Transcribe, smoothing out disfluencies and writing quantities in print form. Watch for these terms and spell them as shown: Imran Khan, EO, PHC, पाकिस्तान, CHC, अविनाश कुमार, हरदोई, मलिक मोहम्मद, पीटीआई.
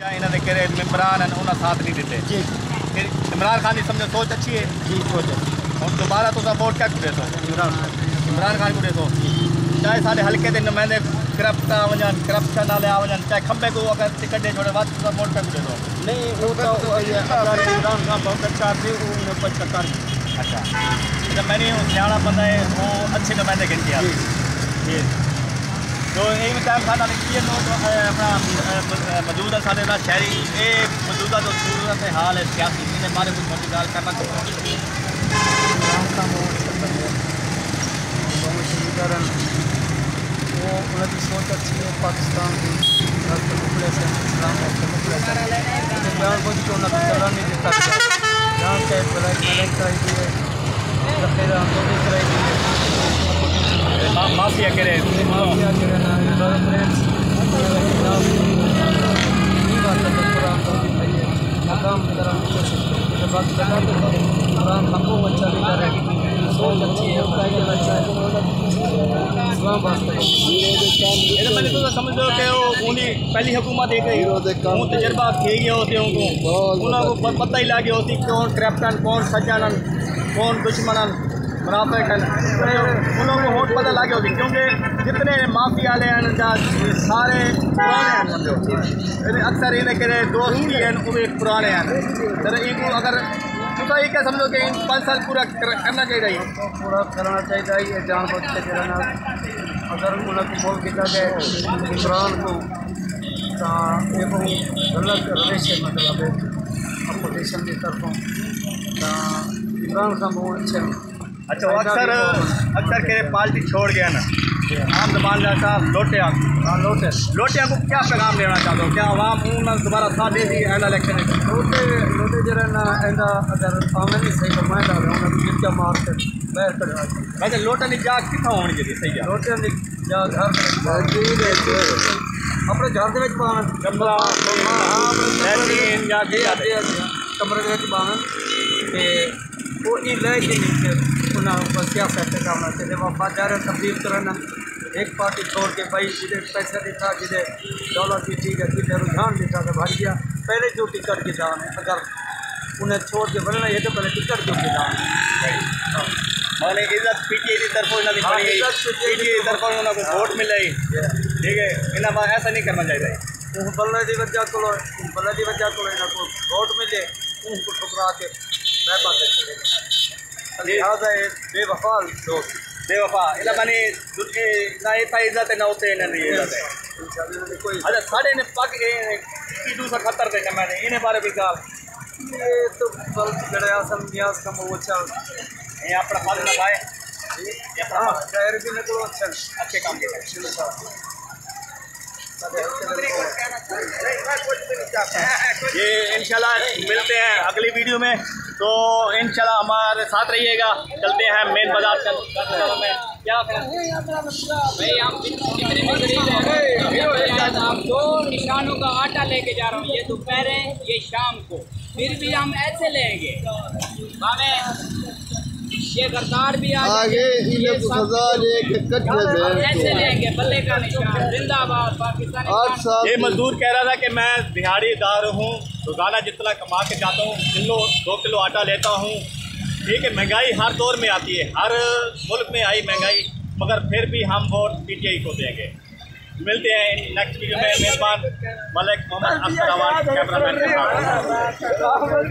इन्होंने कहे इमरान उन्हें साथ नहीं देते, इमरान खान की समझो सोच अच्छी है जी, सोच अच्छी और दोबारा तो वोट क्या कुछ देते हो इमरान खान को देते हो, चाहे सारे हल्के के नुमाइंदे करप्ट आ वन करप्शन वाले आ वन, चाहे खंबे को अगर टिकट दे छोड़े बात तो वोट क्या कुछ देते हो नहीं, वो तो इमरान खान बहुत अच्छा आदमी अच्छा जब मैंने सियाणा बंदा है वो अच्छे नुमाइंदे गिन किया जी, तो यही टाइम साथ किए तो अपना मौजूदा साढ़े का शहरी ये मौजूदा जो सूरत हाल है सियासी इन्हें बारे में थोड़ी गल करना वो उनकी सोच अच्छी है, पाकिस्तान की नहीं देता माफिया करे माफिया करे समझ लो कि उन्हें पहली हुकूमत एक रही वो तजर्बा किए गए होते उनको उन्होंने पता ही लगे होती कौन करप्टन कौन सज्जन कौन दुश्मन मुनाफिक उन्होंने होट पता लगे होती, क्योंकि जितने माफिया वाले हैं सारे पुराने हैं समझो अक्सर इन्हें दोस्त भी हैं वो भी पुराने हैं, इनको अगर तो एक है समझो कि 5 साल पूरा करना चाहिए ये जान बच के करना, अगर उन्होंने बोल किया कि इमरान को गलत रवेश मतलब अपोजिशन की तरफों तो इमरान खान बहुत अच्छे अच्छा अक्सर के पार्टी छोड़ गया ना आम जबानदार साहब लोटे को क्या पैगाम देना चाहते हो, क्या आवाम दोबारा साथ दे दी एंड इलेक्शन लोटे लोटे जरा ना एंड अगर आमने नहीं सही कमाए डाल रहे हैं जिनका मार कर बैर कर वैसे लोटे ने जा कितना होने चाहिए सही है लोटे ने जा घर अपने घर के बावन गमला कमरे के बावन वो ये लय के नीचे उन्होंने सियासत का होना चाहिए वफादार तब्दील करना, एक पार्टी छोड़ के भाई जिधर पैसा दिखा जिधर दौलत की चीज है जिधर रुझान दिखा तो भाई गया पहले जो टिकट के दाम है अगर उन्हें छोड़ के बोले ना ये तो पहले टिकट जो के दाम है मैंने इज्जत पीटीए की तरफ उन्होंने वोट मिले ठीक है, इन्हें ऐसा नहीं करना चाहिए उस बल्ले की वजह को वोट मिले उनको ठुकरा के बेवफा लोग बेवफा इला माने दूसरे ना ये इज्जत ना होते ना नहीं अच्छा साढ़े ने पग की दूसरा खतर देखा मैंने इन्हें बारे में गाल ये तो बल गड़े आसम न्यास का वो अच्छा ये अपना हाथ ना पाए ये अपना शहर भी ना करो अच्छा अच्छे काम के शुरू सा ये इंशाल्लाह मिलते हैं अगली वीडियो में, तो इंशाल्लाह हमारे साथ रहिएगा, चलते हैं मेन बाजार में क्या करें आप दो निशानों का आटा लेके जा रहा हूँ ये दोपहर है ये शाम को फिर भी हम ऐसे लेंगे ये गद्दार भी आगे ये सजा ऐसे लेंगे बल्ले का निशान जिंदाबाद पाकिस्तान। ये मजदूर कह रहा था कि मैं दिहाड़ीदार हूँ रोजाना जितना कमा के जाता हूँ किलो 2 किलो आटा लेता हूँ ठीक है, महंगाई हर दौर में आती है हर मुल्क में आई महंगाई मगर फिर भी हम वोट पीटीआई को देंगे, मिलते हैं नेक्स्ट वीडियो में, मेहमान मलिक मोहम्मद कैमरामैन।